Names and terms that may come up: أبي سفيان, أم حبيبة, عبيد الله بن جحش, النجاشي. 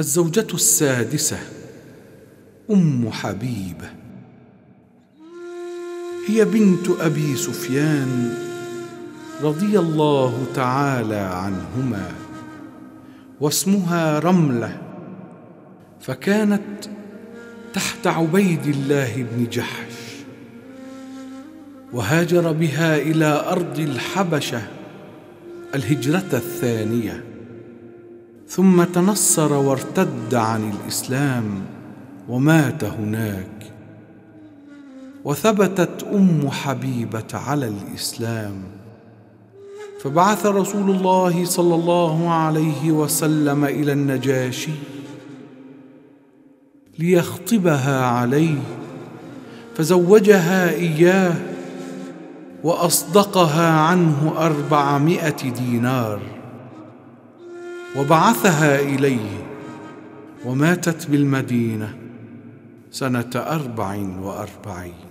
الزوجة السادسة أم حبيبة، هي بنت أبي سفيان رضي الله تعالى عنهما، واسمها رملة، فكانت تحت عبيد الله بن جحش، وهاجر بها إلى أرض الحبشة الهجرة الثانية، ثم تنصر وارتد عن الإسلام ومات هناك. وثبتت أم حبيبة على الإسلام، فبعث رسول الله صلى الله عليه وسلم إلى النجاشي ليخطبها عليه، فزوجها إياه وأصدقها عنه 400 دينار، وبعثها إليه، وماتت بالمدينة سنة 44.